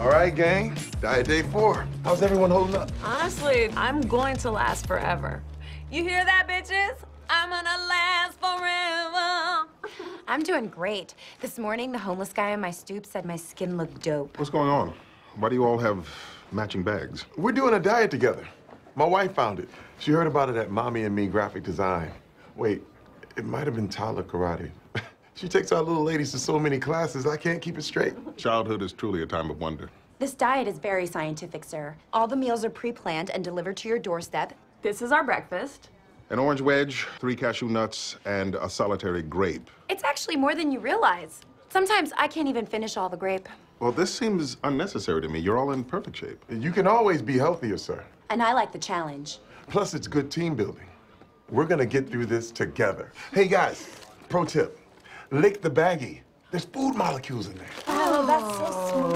All right, gang, diet day 4. How's everyone holding up? Honestly, I'm going to last forever. You hear that, bitches? I'm gonna last forever. I'm doing great. This morning, the homeless guy on my stoop said my skin looked dope. What's going on? Why do you all have matching bags? We're doing a diet together. My wife found it. She heard about it at Mommy and Me Graphic Design. Wait, it might have been Tyler Karate. She takes our little ladies to so many classes, I can't keep it straight. Childhood is truly a time of wonder. This diet is very scientific, sir. All the meals are pre-planned and delivered to your doorstep. This is our breakfast. An orange wedge, 3 cashew nuts, and a solitary grape. It's actually more than you realize. Sometimes I can't even finish all the grape. Well, this seems unnecessary to me. You're all in perfect shape. You can always be healthier, sir. And I like the challenge. Plus, it's good team building. We're gonna get through this together. Hey, guys, pro tip. Lick the baggie. There's food molecules in there. Oh, that's so smart.